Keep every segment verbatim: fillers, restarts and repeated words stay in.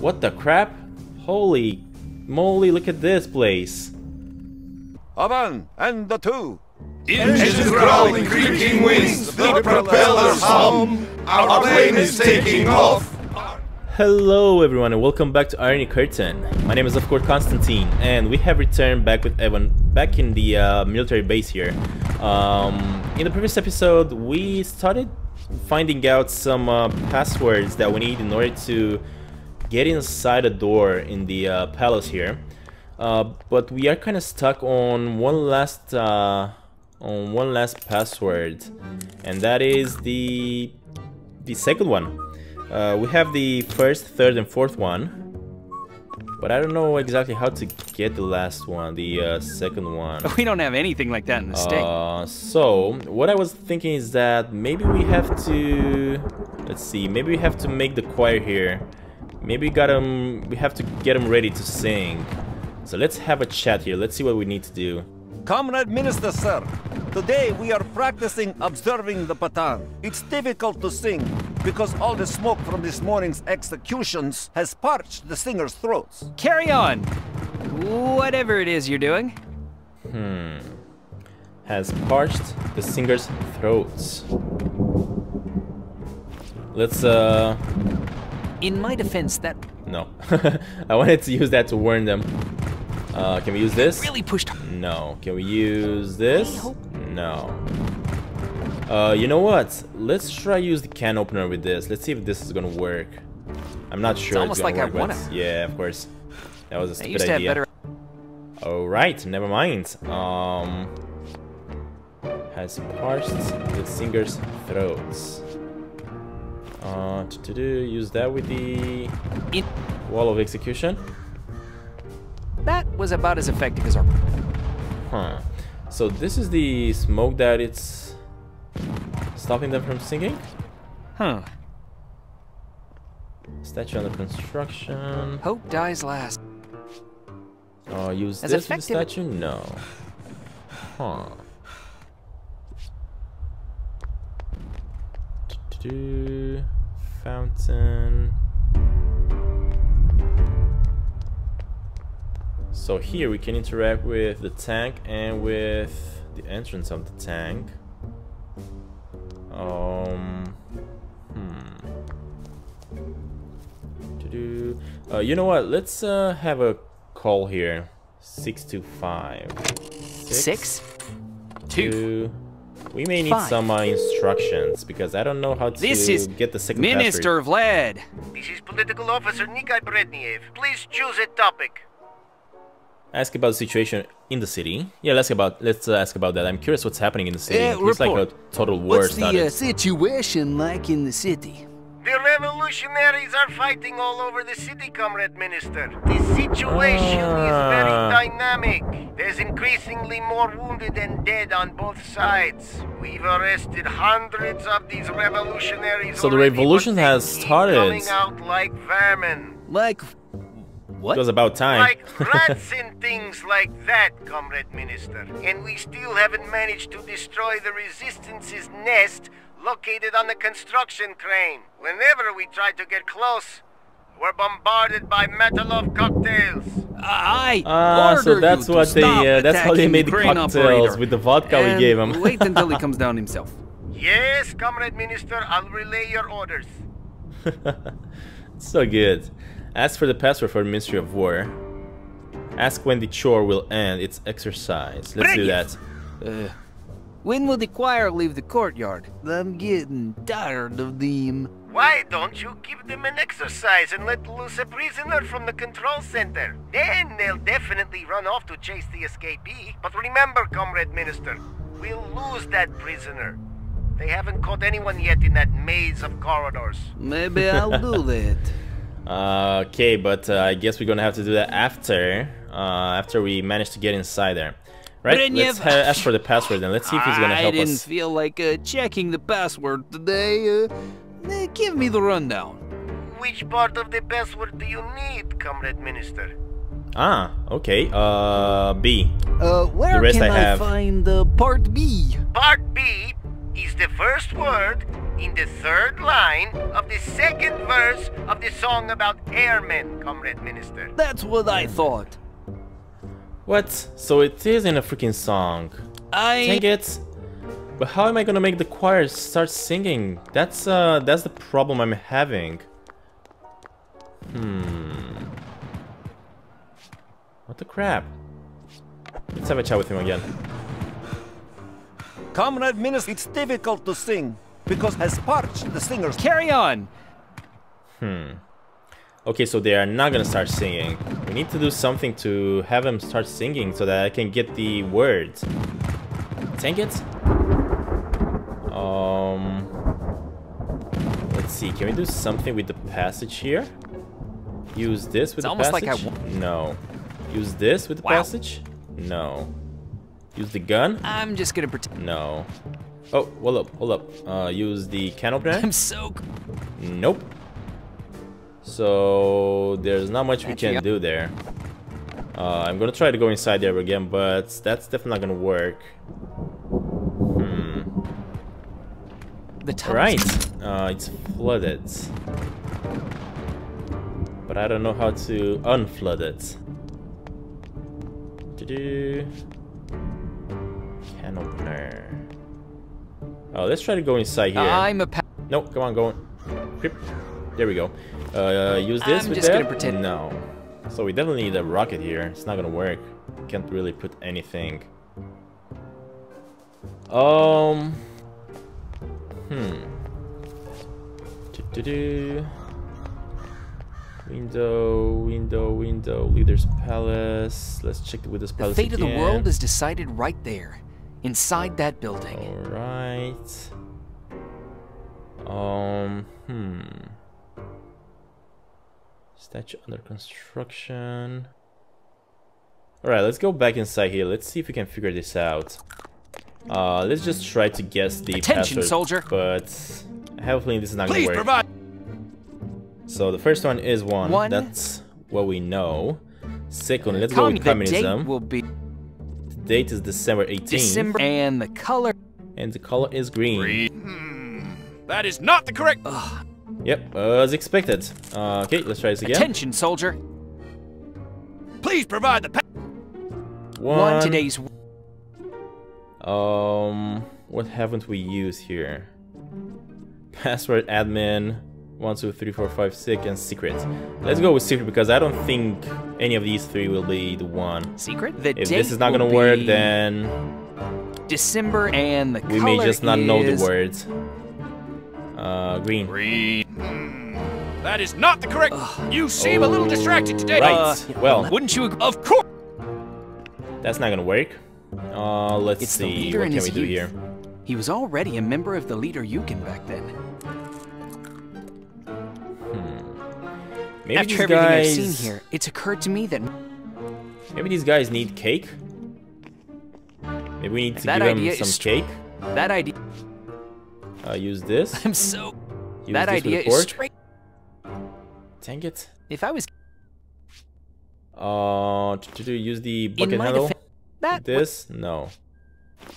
What the crap? Holy moly, look at this place. Evan and the two. Engines growling, creaking wings, the propellers hum. Our plane is taking off. Hello everyone and welcome back to Irony Curtain. My name is of course Constantine and we have returned back with Evan back in the uh, military base here. Um, in the previous episode we started finding out some uh, passwords that we need in order to get inside a door in the uh, palace here. Uh, but we are kind of stuck on one last uh, on one last password, and that is the the second one. Uh, we have the first, third, and fourth one, but I don't know exactly how to get the last one, the uh, second one. We don't have anything like that in the state. Uh, so what I was thinking is that maybe we have to let's see, maybe we have to make the choir here. Maybe we got them. We have to get them ready to sing. So let's have a chat here. Let's see what we need to do. Comrade Minister, sir, today we are practicing observing the baton. It's difficult to sing because all the smoke from this morning's executions has parched the singers' throats. Carry on. Whatever it is you're doing. Hmm. Has parched the singers' throats. Let's uh... In my defense, that... No. I wanted to use that to warn them. Uh, can we use this? Really pushed. No. Can we use this? No. Uh, you know what? Let's try use the can opener with this. Let's see if this is gonna work. I'm not sure. It's almost like I wanna. Yeah, of course. That was a stupid idea. All right, never mind. Um, has parsed the singers' throats. Uh, to, to do use that with the it wall of execution. That was about as effective as our. Huh. So this is the smoke that it's stopping them from singing. Huh. Statue under construction. Hope dies last. Oh, uh, use as this with the statue? No. Huh. Do fountain. So here we can interact with the tank and with the entrance of the tank. Um. Hmm. To do. Uh, you know what? Let's uh, have a call here. Six two five. Six. Six two. two. We may need Five. some uh, instructions because I don't know how to this is get the second Minister password. Vlad. This is Political Officer Nikolai Bretnyev. Please choose a topic. Ask about the situation in the city. Yeah, let's about let's uh, ask about that. I'm curious what's happening in the city. Uh, it's like a total war what's started. What's the uh, situation like in the city? The revolutionaries are fighting all over the city, Comrade Minister. The situation uh, is very dynamic. There's increasingly more wounded and dead on both sides. We've arrested hundreds of these revolutionaries. So the revolution has started. Coming out like vermin. Like what? It was about time. Like rats and things like that, Comrade Minister. And we still haven't managed to destroy the resistance's nest located on the construction crane. Whenever we try to get close, we're bombarded by Matryoshkin cocktails. I ah, order so that's you what to they uh, that's how they made the cocktails operator. With the vodka and we gave him. Wait until he comes down himself. Yes, Comrade Minister, I'll relay your orders. So good. Ask for the password for the Ministry of War. Ask when the chore will end. It's exercise. Let's do that. Uh, When will the choir leave the courtyard? I'm getting tired of them. Why don't you give them an exercise and let loose a prisoner from the control center? Then they'll definitely run off to chase the escapee. But remember, Comrade Minister, we'll lose that prisoner. They haven't caught anyone yet in that maze of corridors. Maybe I'll do that. Uh, okay, but uh, I guess we're gonna have to do that after, uh, after we manage to get inside there. Right, Bretnyev. Let's ask for the password and let's see if he's gonna help us. I didn't us. feel like uh, checking the password today. Uh, give me the rundown. Which part of the password do you need, Comrade Minister? Ah, okay. Uh, B. Uh, where the rest can I, I have. find uh, part B? Part B is the first word in the third line of the second verse of the song about airmen, Comrade Minister. That's what I thought. What? So it is in a freaking song. I... Dang it. But how am I gonna make the choir start singing? That's, uh, that's the problem I'm having. Hmm... What the crap? Let's have a chat with him again. Comrade Minister, it's difficult to sing, because has parched the singers. Carry on! Hmm... Okay, so they are not gonna start singing. We need to do something to have them start singing so that I can get the words. Dang it! Um... Let's see, can we do something with the passage here? Use this with it's the almost passage? Like I no. Use this with the wow. passage? No. Use the gun? I'm just gonna pretend. No. Oh, hold up, hold up. Uh, use the can opener? I'm so... Nope. So... There's not much we can do there. Uh, I'm gonna try to go inside there again, but that's definitely not gonna work. All right, uh, it's flooded, but I don't know how to unflood it. Do-do. Can opener. Oh, let's try to go inside here. I'm a pa no, come on, go on. Creep. There we go. Uh, use this. I'm with just that? Gonna pretend. No. So we definitely need a rocket here. It's not gonna work. Can't really put anything. Um. Hmm. Do-do-do. Window, window, window. Leader's palace. Let's check with this palace. The fate again. of the world is decided right there, inside that building. All right. Um. Hmm. Statue under construction. All right. Let's go back inside here. Let's see if we can figure this out. Uh, let's just try to guess the Attention, password, soldier. But I have a feeling this is not Please gonna work. Provide. So the first one is one. one. That's what we know. Second, let's Com go with communism. Date will be the date is December eighteenth. December. And the color. And the color is green. green. That is not the correct. Ugh. Yep, uh, as expected. Uh, okay, let's try this again. Attention, soldier. Please provide the. One. one today's. Um, what haven't we used here? Password, admin, one, two, three, four, five, six, and secret. Let's go with secret because I don't think any of these three will be the one. Secret. The if this is not gonna work, then December and the we may just not is... know the words. Uh, green. Green. Mm, that is not the correct. Ugh. You seem oh, a little distracted today. Right. Uh, well, wouldn't you? Of course. That's not gonna work. Uh, let's it's see, what can we youth. do here? He was already a member of the Leader Yukon back then. Hmm. Maybe After these everything guys... I've seen here, it's occurred to me that... Maybe these guys need cake? Maybe we need to that give idea them some cake? That idea... Uh, use this. I'm so... Use that idea is straight... Dang it. If I was... Uh, to, to use the bucket handle? That this? No.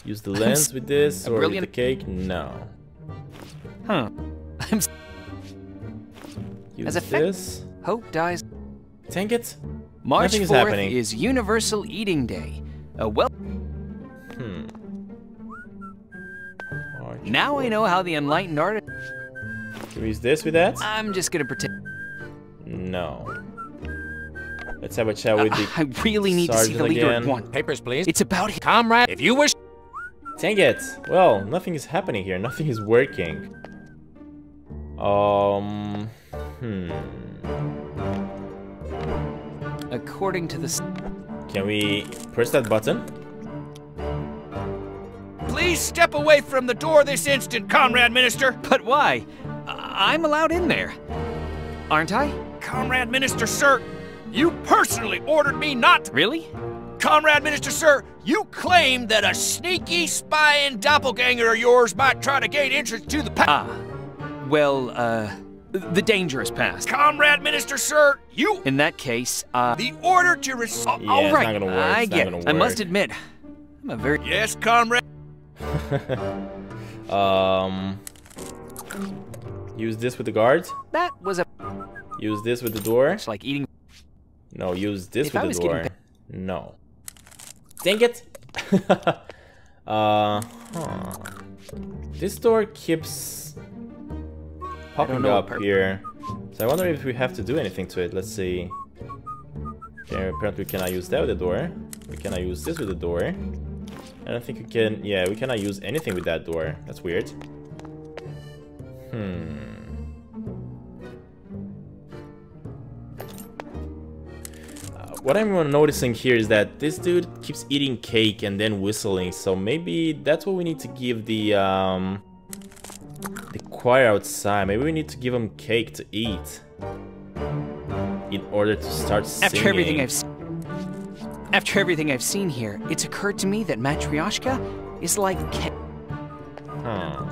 Use the lens with this or with the cake? No. Huh. I'm Use As this. Hope dies. Tank it. March Nothing fourth is, is Universal Eating Day. A well. Hmm. March now fourth. I know how the enlightened artist. Can we use this with that? I'm just gonna pretend. No. Let's have a chat with uh, the I really need to see the leader at once. Papers, please. It's about him. Comrade, if you wish. Dang it. Well, nothing is happening here. Nothing is working. Um. Hmm. According to the. Can we press that button? Please step away from the door this instant, Comrade Minister. But why? I I'm allowed in there. Aren't I? Comrade Minister, sir. You personally ordered me not to- Really? Comrade Minister, sir, you claimed that a sneaky spy and doppelganger of yours might try to gain entrance to the past. Ah, well, uh, the dangerous past. Comrade Minister, sir, you- In that case, uh- The order to res- yeah, All right, it's not gonna work. I get it. I must admit, I'm a very- Yes, Comrade- Um, use this with the guards. That was a. Use this with the door. It's like eating. No, use this if with I the door. No. Dang it. uh, huh. This door keeps popping up here. So I wonder if we have to do anything to it. Let's see. Okay, apparently we cannot use that with the door. We cannot use this with the door. I don't think we can... Yeah, we cannot use anything with that door. That's weird. Hmm. Uh, what I'm noticing here is that this dude keeps eating cake and then whistling. So maybe that's what we need to give the... Um, the choir outside. Maybe we need to give him cake to eat. In order to start singing. After everything I've seen... After everything I've seen here, it's occurred to me that Matryoshka is like ca huh.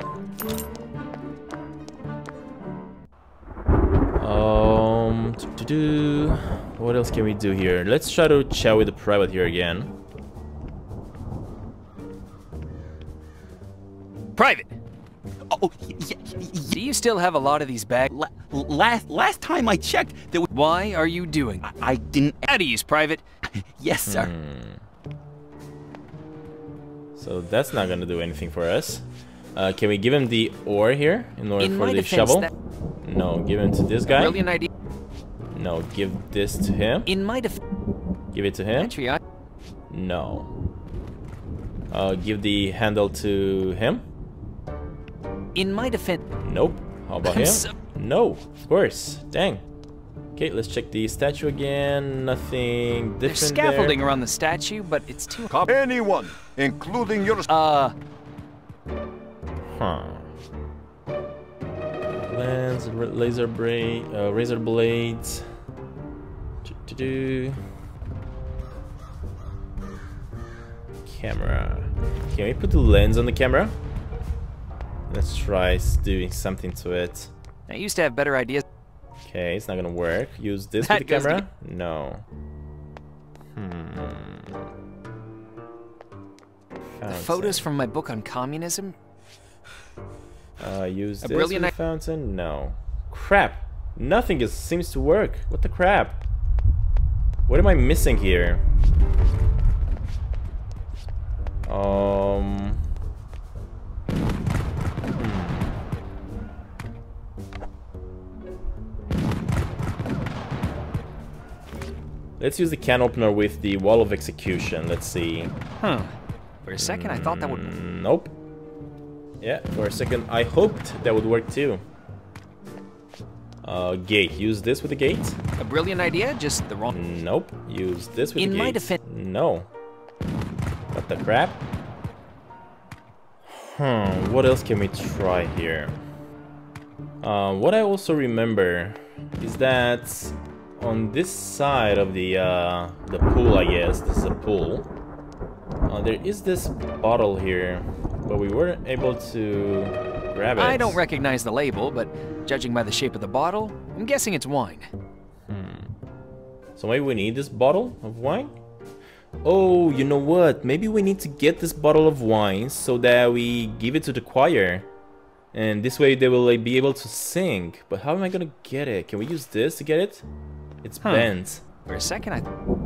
Um, do, do, do. What else can we do here? Let's try to chat with the private here again. Private. Oh, yeah, yeah. Do you still have a lot of these bags? La last last time I checked, there was. Why are you doing? I, I didn't. How do you use private? Yes, sir. Hmm. So that's not gonna do anything for us. Uh, can we give him the ore here in order in for the shovel? No, give him to this guy. Brilliant idea. No, give this to him. In my defense, give it to him. No. Uh, give the handle to him. In my defense. Nope. How about him? So no, of course. Dang. Okay, let's check the statue again. Nothing different. There's scaffolding there. Around the statue, but it's too. Anyone, including your. Uh. Huh. Lens, laser blade, uh, razor blades. Do. Camera. Can we put the lens on the camera? Let's try doing something to it. I used to have better ideas. Okay, it's not gonna work. Use this that with the camera? Get... No. Hmm. The photos from my book on communism? Uh, use a this with the fountain? No. Crap! Nothing is, seems to work. What the crap? What am I missing here? Um... Let's use the can opener with the wall of execution. Let's see. Huh. For a second, I thought that would... Nope. Yeah, for a second, I hoped that would work too. Uh, gate. Use this with the gate. A brilliant idea, just the wrong... Nope. Use this with the gate. In my defense... No. What the crap? Hmm. What else can we try here? Uh, what I also remember is that... On this side of the uh, the pool, I guess this is a pool. Uh, there is this bottle here, but we weren't able to grab it. I don't recognize the label, but judging by the shape of the bottle, I'm guessing it's wine. Hmm. So maybe we need this bottle of wine? Oh, you know what? Maybe we need to get this bottle of wine so that we give it to the choir. And this way they will like, be able to sing. But how am I gonna get it? Can we use this to get it? It's huh. bent. For a second, I...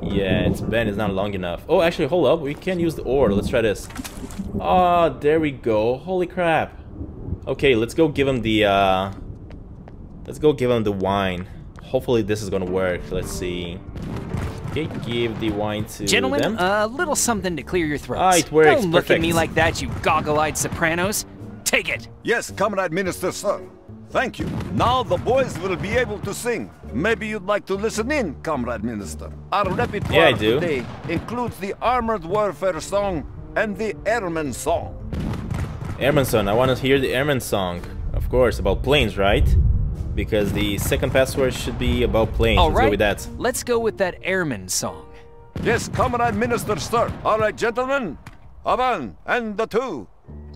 Yeah, it's bent. It's not long enough. Oh, actually, hold up. We can use the ore. Let's try this. Ah, oh, there we go. Holy crap. Okay, let's go give him the, uh... Let's go give him the wine. Hopefully this is gonna work. Let's see. Okay, give the wine to Gentlemen, them. a little something to clear your throats. Ah, it works. Don't look Perfect. at me like that, you goggle-eyed sopranos. Take it! Yes, Comrade Minister, sir. Thank you. Now the boys will be able to sing. Maybe you'd like to listen in, Comrade Minister. Our repertoire yeah, I do. today includes the Armored Warfare song and the Airman song. Airman song. I want to hear the Airman song. Of course, about planes, right? Because the second password should be about planes. All right. Let's go with that. Let's go with that Airman song. Yes, Comrade Minister, sir. All right, gentlemen. Avan and the two.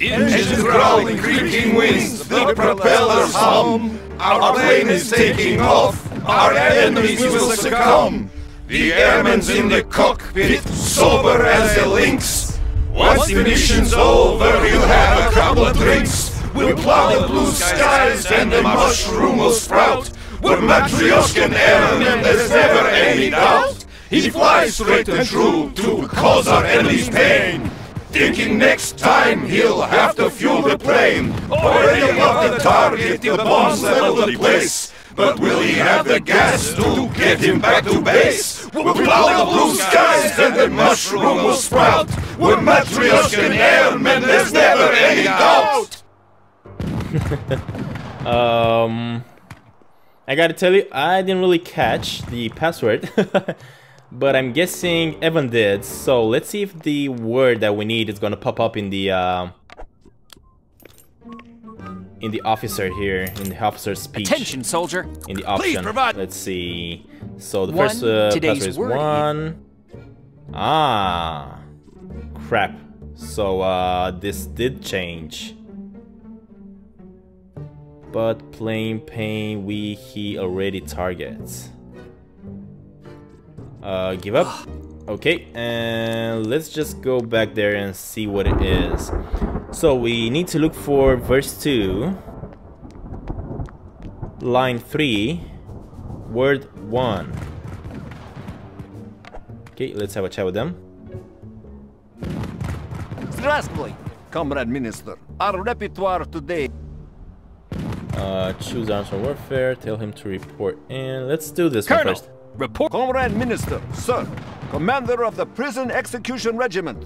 Engines growling, creaking wings, the propellers hum. Our plane is taking off, our enemies will succumb. The airman's in the cockpit, sober as a lynx. Once the mission's over, you'll have a couple of drinks. We'll plow the blue skies and the mushroom will sprout. We're Matryoshkin Aaron and there's never any doubt. He flies straight and true to cause our enemies pain. Thinking next time he'll have to fuel the plane. Already above the target, the bombs level the place. But will he have the gas to get him back to base? We'll plow the blue skies and the mushroom will sprout. We're Matryoshkin airmen, there's never any doubt. um, I gotta tell you, I didn't really catch the password. But I'm guessing Evan did, so let's see if the word that we need is gonna pop up in the uh, in the officer here, in the officer's speech. Attention, soldier! In the option. Let's see. So the one, first uh, password is one. Ah, crap. So uh, this did change. But plain pain, we he already targets. Uh, give up. Okay, and let's just go back there and see what it is. So we need to look for verse two, line three, word one. Okay, let's have a chat with them. Здравствуй, Comrade Minister. Our repertoire today. Uh, choose arms for warfare, tell him to report in. Let's do this one first. Report. Comrade Minister, sir, commander of the prison execution regiment,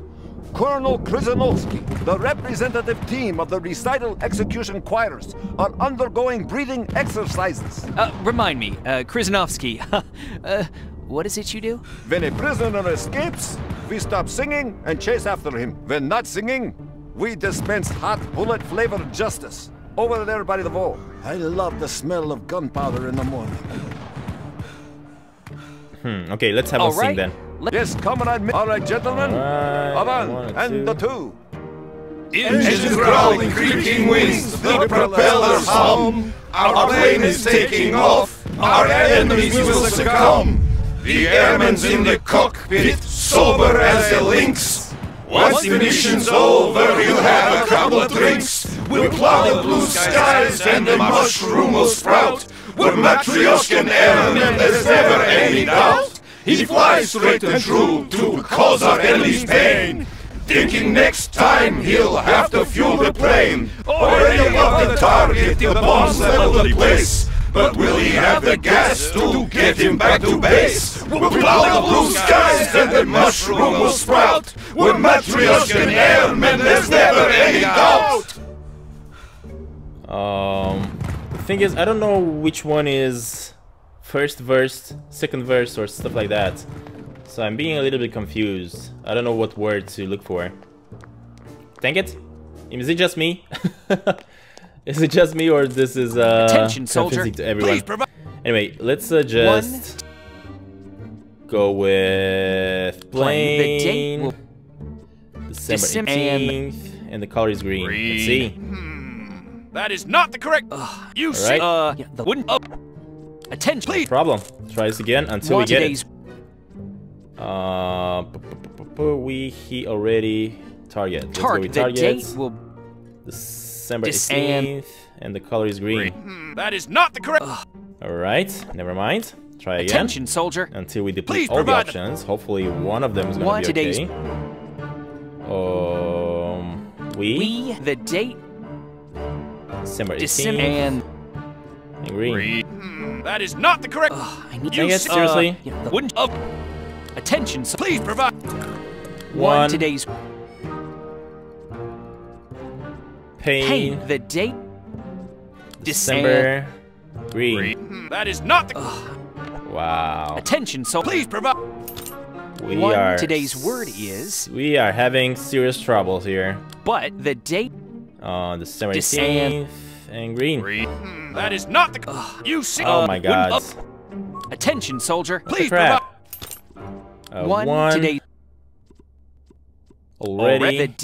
Colonel Krizhanovsky, the representative team of the recital execution choirs, are undergoing breathing exercises. Uh, remind me, uh, Krizhanovsky, uh, what is it you do? When a prisoner escapes, we stop singing and chase after him. When not singing, we dispense hot bullet-flavored justice. Over there by the wall. I love the smell of gunpowder in the morning. Hmm, okay, let's have a right. Sing then. Yes, comrade. Alright, gentlemen. Alright, and the two. Engines growling, creaking wings, the propellers hum. Our plane is taking off, our enemies will succumb. The airman's in the cockpit, sober as a lynx. Once the mission's over, you'll have a couple of drinks. We'll plow the blue skies and the mushroom will sprout. We're Matryoshkin Aaron and there's never any doubt. He flies straight and true to cause our enemies pain. Thinking next time he'll have to fuel the plane. Already above the target, the bombs level the place. But will he have the gas to get him back to base? We'll plow the blue skies and the mushroom will sprout. We're Matryoshkin Airmen, there's never any doubt. Um... Thing is, I don't know which one is first verse, second verse, or stuff like that. So I'm being a little bit confused. I don't know what word to look for. Dang it! Is it just me? Is it just me, or this is uh, attention, soldier, to everyone? Anyway, let's uh, just one. Go with plain. Will... December eighteenth, and the color is green. green. Let's see. Hmm. That is not the correct. Uh, you right. say, uh, yeah, the wooden up. Attention, please. Problem. Try this again until One we get it. Uh, p p p p we he already target. Target. The date will December eighteenth, and the color is green. green. That is not the correct. Uh, All right, never mind. Try again. Attention, soldier. Until we deplete please all the options. Hopefully, one of them is gonna be okay. Um, we. We the date. December eighteenth and green. green. That is not the correct. Uh, I need you guess, seriously. Uh, yeah, wouldn't up. Attention, so please provide. One, One today's pain. Pain. The date. December. December green. green. That is not the. Uh, wow. Attention, so please provide. We One are. Today's word is. We are having serious troubles here. But the date. Uh, December eighteenth and green. green. That is not the. Uh, you see. Oh my God. Attention, soldier. What please. Uh, one, one today. Already.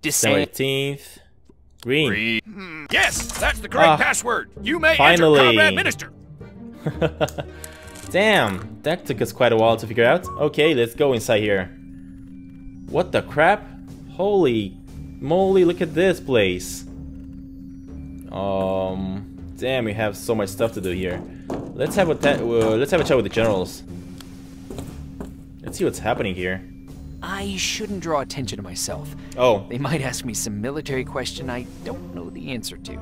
December eighteenth. Green. green. Yes, that's the correct uh, password. You may finally. Enter, Comrade Minister. Damn, that took us quite a while to figure out. Okay, let's go inside here. What the crap? Holy. Moly, look at this place. Um, damn, we have so much stuff to do here. Let's have a uh, let's have a chat with the generals. Let's see what's happening here. I shouldn't draw attention to myself. Oh. They might ask me some military question I don't know the answer to.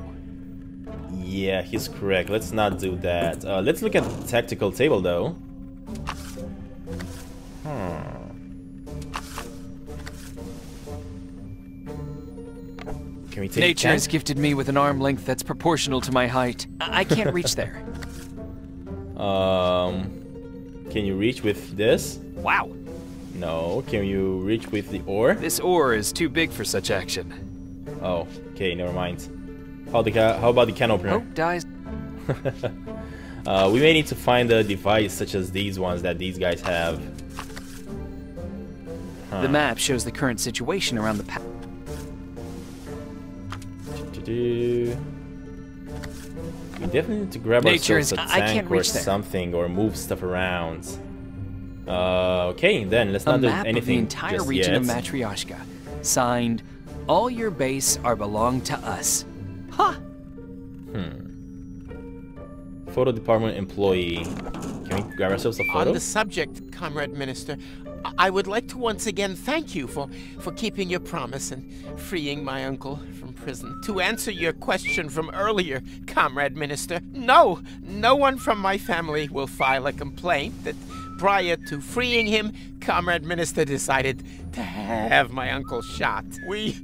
Yeah, he's correct. Let's not do that. Uh, let's look at the tactical table, though. Hmm. Can we take Nature has gifted me with an arm length that's proportional to my height. I, I can't reach there. Um, can you reach with this? Wow. No, can you reach with the ore? This ore is too big for such action. Oh, okay, never mind. How, the ca how about the can opener? Hope dies. uh, we may need to find a device such as these ones that these guys have. Huh. The map shows the current situation around the path. We definitely need to grab Nature ourselves is, a tank I can't reach or there. something or move stuff around. Uh, okay, then let's not a map do anything. Of the entire just region yet. of Matryoshka, signed, "All your base are belong to us." Huh. Hmm. Photo department employee. Can we grab ourselves a photo? On the subject, Comrade Minister, I would like to once again thank you for, for keeping your promise and freeing my uncle from prison. To answer your question from earlier, Comrade Minister, no, no one from my family will file a complaint that prior to freeing him, Comrade Minister decided to have my uncle shot. We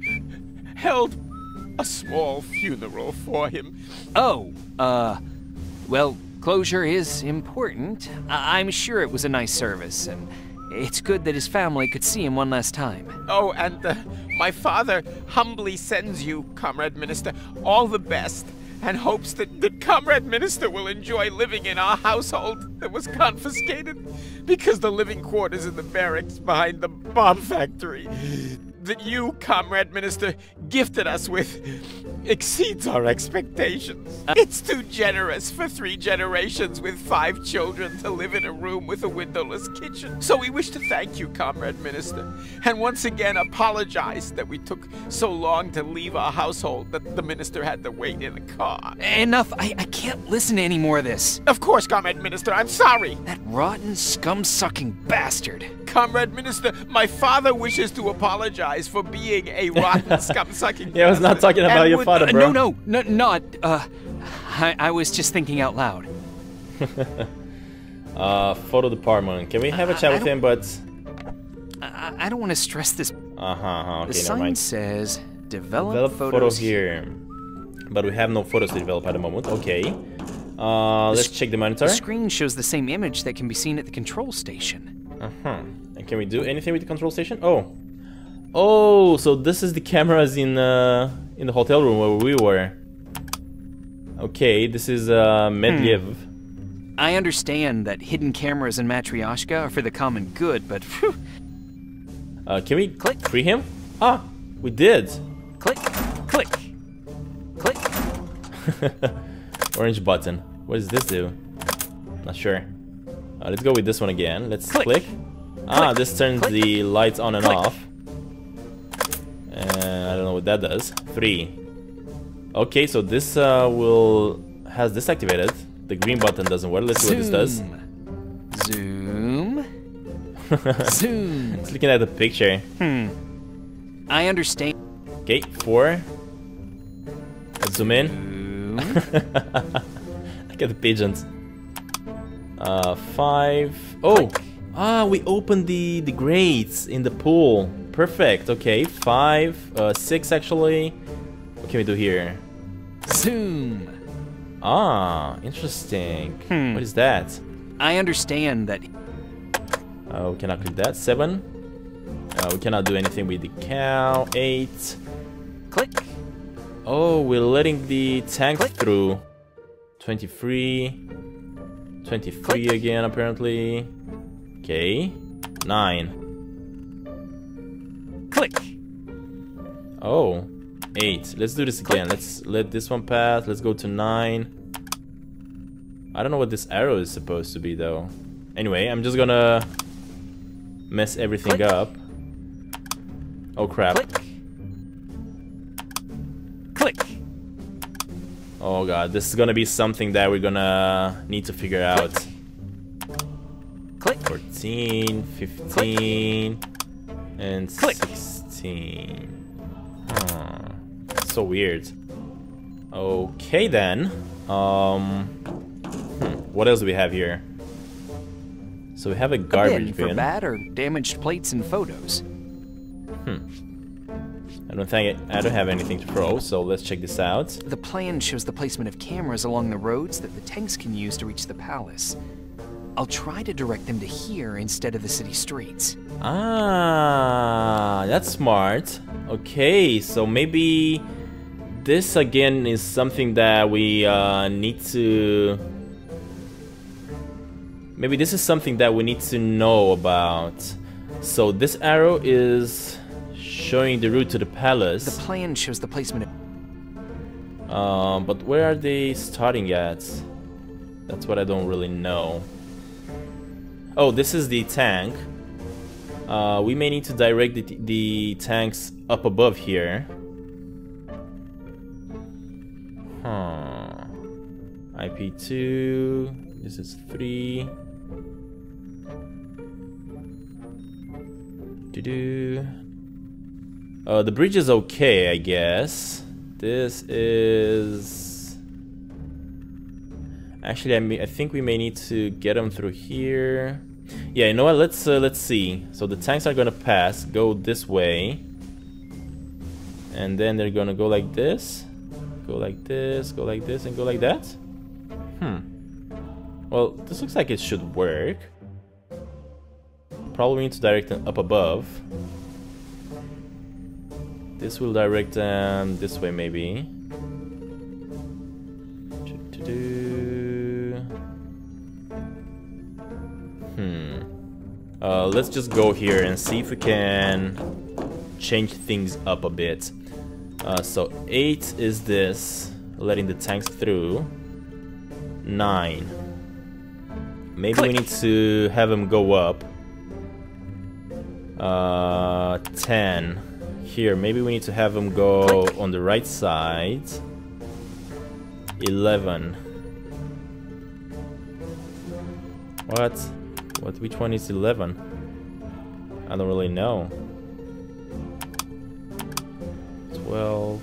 held a small funeral for him. Oh, uh, well, closure is important. I I'm sure it was a nice service, and it's good that his family could see him one last time. Oh, and uh, my father humbly sends you, Comrade Minister, all the best, and hopes that the Comrade Minister will enjoy living in our household that was confiscated because the living quarters in the barracks behind the bomb factory that you, Comrade Minister, gifted us with exceeds our expectations. Uh, it's too generous for three generations with five children to live in a room with a windowless kitchen. So we wish to thank you, Comrade Minister, and once again apologize that we took so long to leave our household that the Minister had to wait in the car. Enough. I, I can't listen to any more of this. Of course, Comrade Minister, I'm sorry. That rotten, scum-sucking bastard. Comrade Minister, my father wishes to apologize for being a rotten, scum-sucking bastard. Yeah, I was not talking about your father. Uh, no, no, no, not. Uh, I, I was just thinking out loud. uh, photo department. Can we have a chat I, I with him? But I, I don't want to stress this. Uh huh. Uh, okay, the sign mind. says develop, develop photos photo here. here, but we have no photos to develop at the moment. Okay. Uh, let's check the monitor. The screen shows the same image that can be seen at the control station. Uh huh. And can we do anything with the control station? Oh. Oh, so this is the cameras in uh, in the hotel room where we were. Okay, this is uh, Medliev. Hmm. I understand that hidden cameras in Matryoshka are for the common good, but phew. Uh, can we click free him? Ah, we did. Click, click, click. Orange button. What does this do? Not sure. Uh, let's go with this one again. Let's click. click. Ah, click. This turns click. the lights on and click. off. Uh, I don't know what that does. Three. Okay, so this uh, will has this activated. The green button doesn't work. Let's Zoom. see what this does. Zoom. Zoom. It's looking at the picture. Hmm. I understand. Okay, four. Let's zoom in. Look at the pigeons. Uh, five. Oh. Click. Ah, we opened the the grates in the pool. Perfect. Okay, five, uh, six actually. What can we do here? Zoom. Ah, interesting. Hmm. What is that? I understand that. Oh, uh, we cannot click that. Seven. Uh, we cannot do anything with the cow. Eight. Click. Oh, we're letting the tank click. through. Twenty-three. Twenty-three click. again apparently. Okay. Nine. Click. Oh, eight. Let's do this again. Click. Let's let this one pass. Let's go to nine. I don't know what this arrow is supposed to be though. Anyway, I'm just gonna mess everything Click. up. Oh crap. Click. Click. Oh god, this is gonna be something that we're gonna need to figure out. Click. fourteen, fifteen, and Click. sixteen. Huh. So weird. Okay then. Um, hmm, what else do we have here? So we have a garbage a bin, bin for bad or damaged plates and photos. Hmm. I don't think I, I don't have anything to throw, so let's check this out. The plan shows the placement of cameras along the roads that the tanks can use to reach the palace. I'll try to direct them to here instead of the city streets. Ah, that's smart. Okay, so maybe this again is something that we uh, need to. Maybe this is something that we need to know about. So this arrow is showing the route to the palace. The plan shows the placement of. Um, but where are they starting at? That's what I don't really know. Oh, this is the tank. Uh, we may need to direct the, the tanks up above here. Huh. I P two. This is three. Do-do. Uh, the bridge is okay, I guess. This is... Actually, I mean, I think we may need to get them through here. Yeah, you know what? Let's uh, let's see. So the tanks are gonna pass, go this way, and then they're gonna go like this, go like this, go like this, and go like that. Hmm. Well, this looks like it should work. Probably need to direct them up above. This will direct them this way, maybe. Hmm. Uh, let's just go here and see if we can change things up a bit. Uh, so eight is this, letting the tanks through. Nine. Maybe Click. we need to have them go up. Uh, ten. Here, maybe we need to have them go Click. on the right side. eleven. What? What? Which one is eleven? I don't really know. twelve.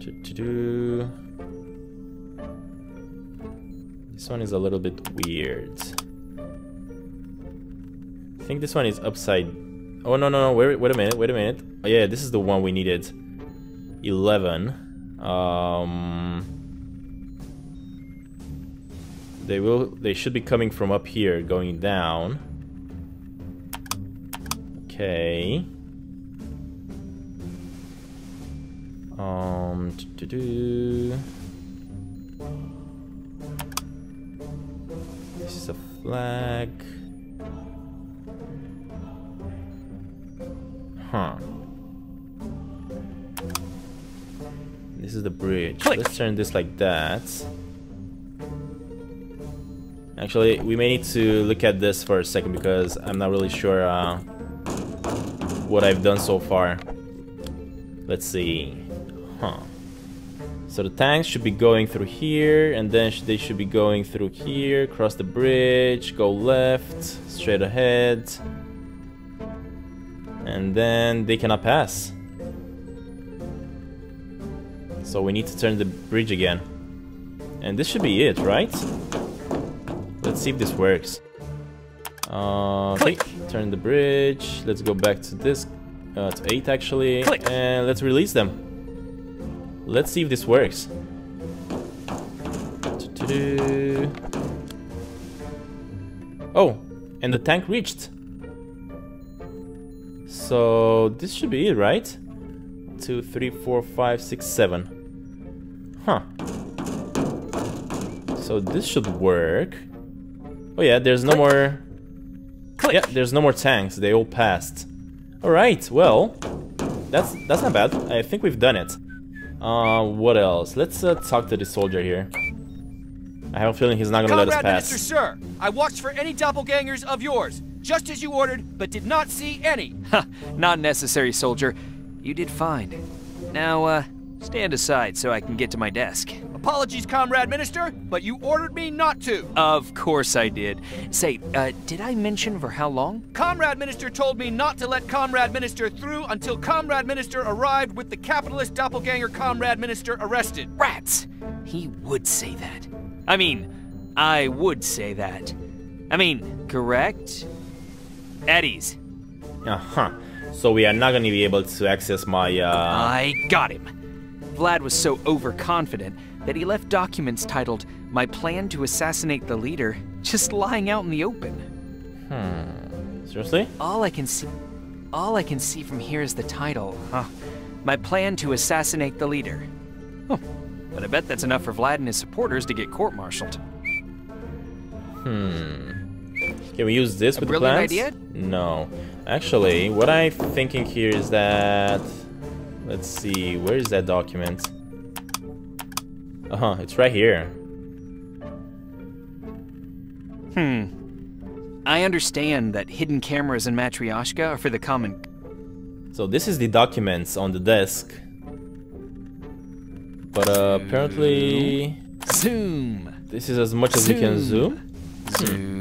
Do-do-do. This one is a little bit weird. I think this one is upside. Oh no no no! Wait wait a minute! Wait a minute! Oh, yeah, this is the one we needed. eleven. Um. They will. They should be coming from up here, going down. Okay. Um. Doo -doo -doo. This is a flag. Huh. This is the bridge. Click. Let's turn this like that. Actually, we may need to look at this for a second because I'm not really sure uh, what I've done so far. Let's see. Huh. So the tanks should be going through here, and then they should be going through here, cross the bridge, go left, straight ahead. And then they cannot pass. So we need to turn the bridge again. And this should be it, right? Let's see if this works. Uh, Click. Turn the bridge. Let's go back to this, uh, to eight actually, Click. and let's release them. Let's see if this works. Do-do-do. Oh, and the tank reached. So this should be it, right? Two, three, four, five, six, seven. Huh. So this should work. Oh yeah, there's Click. no more. Click. Yeah, there's no more tanks. They all passed. All right. Well, that's that's not bad. I think we've done it. Uh, what else? Let's uh, talk to the soldier here. I have a feeling he's not gonna Comrade let us pass. Mister Sir, I watched for any doppelgangers of yours. just as you ordered, but did not see any. Ha, not necessary, soldier. You did fine. Now, uh, stand aside so I can get to my desk. Apologies, Comrade Minister, but you ordered me not to. Of course I did. Say, uh, did I mention for how long? Comrade Minister told me not to let Comrade Minister through until Comrade Minister arrived with the capitalist doppelganger Comrade Minister arrested. Rats! He would say that. I mean, I would say that. I mean, correct? Eddie's. Uh-huh. So we are not gonna be able to access my, uh... I got him. Vlad was so overconfident that he left documents titled, "My Plan to Assassinate the Leader," just lying out in the open. Hmm. Seriously? All I can see... All I can see from here is the title, huh? "My Plan to Assassinate the Leader." Oh, but I bet that's enough for Vlad and his supporters to get court-martialed. Hmm. Can we use this with the plans? A brilliant idea? No. Actually, what I'm thinking here is that... Let's see, where is that document? Uh-huh, it's right here. Hmm. I understand that hidden cameras in Matryoshka are for the common... So this is the documents on the desk. But uh, apparently... Zoom! This is as much as zoom. We can zoom. Zoom.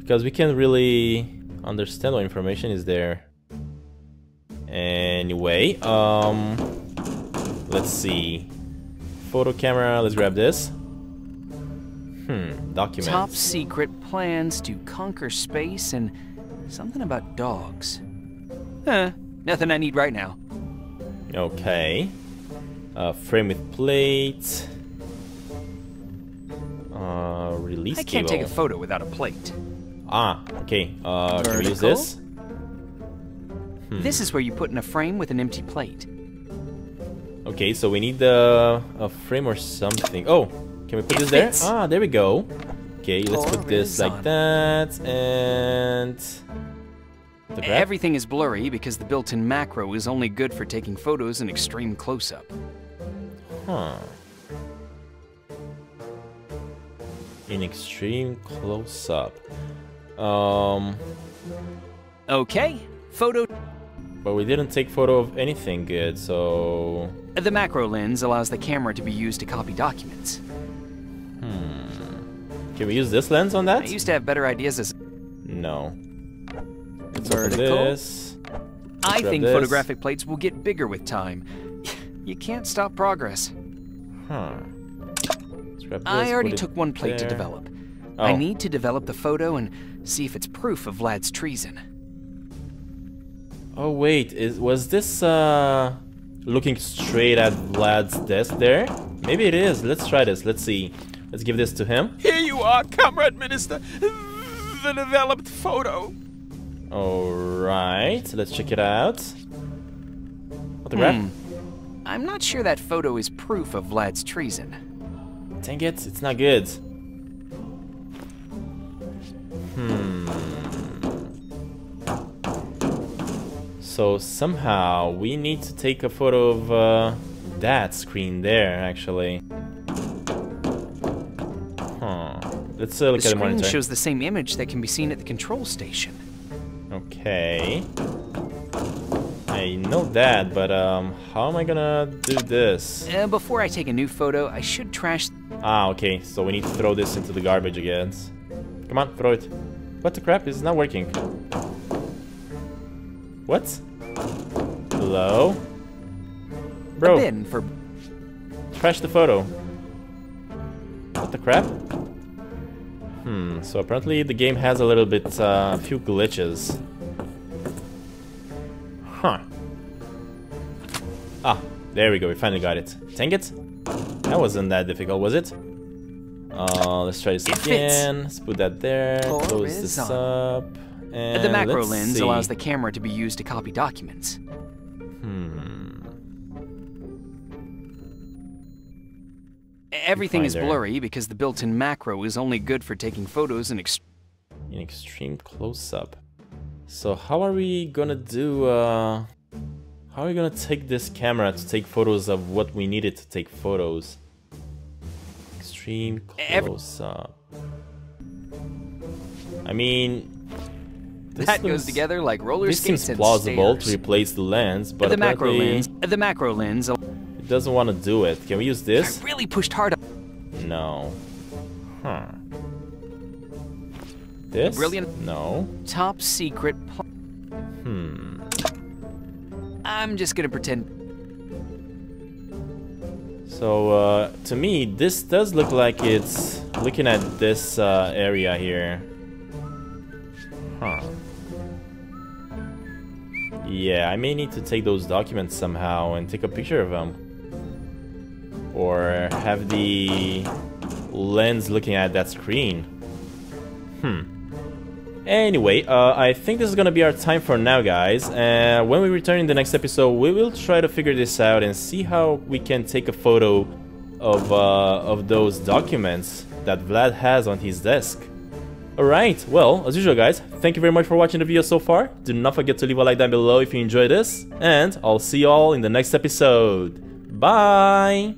Because we can't really understand what information is there. Anyway, um, let's see. Photo camera, let's grab this. Hmm, documents. Top secret plans to conquer space and something about dogs. Huh, nothing I need right now. Okay. Uh, frame with plate. Uh, release cable. I can't take a photo without a plate. Ah, okay. Uh, can we use this? Hmm. This is where you put in a frame with an empty plate. Okay, so we need uh, a frame or something. Oh, can we put this there? Ah, there we go. Okay, let's put this like that, and... Everything is blurry because the built-in macro is only good for taking photos in extreme close-up. Huh. In extreme close-up. Um... Okay, photo... But we didn't take photo of anything good, so... The macro lens allows the camera to be used to copy documents. Hmm... Can we use this lens on that? I used to have better ideas as... No. Let's open this. I think this. Photographic plates will get bigger with time. You can't stop progress. Huh. This, I already took one plate there. to develop. Oh. I need to develop the photo and see if it's proof of Vlad's treason. Oh wait, is, was this uh, looking straight at Vlad's desk there? Maybe it is. Let's try this. Let's see. Let's give this to him. Here you are, Comrade Minister. The developed photo. All right, let's check it out. Photograph. Hmm. I'm not sure that photo is proof of Vlad's treason. Dang it, it's not good. Hmm. So somehow we need to take a photo of uh, that screen there, actually. Huh. Let's uh, look at the monitor. The screen shows the same image that can be seen at the control station. Okay. I know that, but um, how am I gonna do this? Uh, before I take a new photo, I should trash... Ah, okay, so we need to throw this into the garbage again. Come on, throw it. What the crap? This is not working. What? Hello? Bro. A bin for... Trash the photo. What the crap? Hmm, so apparently the game has a little bit, uh, a few glitches. Huh. Ah, there we go, we finally got it. Dang it. That wasn't that difficult, was it? Uh, let's try this it again. Fits. Let's put that there, Core close this on. up. And the macro lens see. allows the camera to be used to copy documents. Hmm. Everything is blurry because the built-in macro is only good for taking photos in, ext in extreme close-up. So how are we gonna do, uh, how are we gonna take this camera to take photos of what we needed to take photos? Extreme close-up. I I mean... This that goes together like roller this skates seems plausible and to replace the lens, but the macro lens. The macro lens. It doesn't want to do it. Can we use this? I really pushed hard. No. Huh. This? A brilliant. No. Top secret. Hmm. I'm just gonna pretend. So uh, to me, this does look like it's looking at this uh, area here. Huh. Yeah, I may need to take those documents somehow and take a picture of them. Or have the lens looking at that screen. Hmm. Anyway, uh, I think this is gonna be our time for now, guys. And uh, when we return in the next episode, we will try to figure this out and see how we can take a photo of, uh, of those documents that Vlad has on his desk. Alright, well, as usual guys, thank you very much for watching the video so far. Do not forget to leave a like down below if you enjoyed this, and I'll see you all in the next episode. Bye!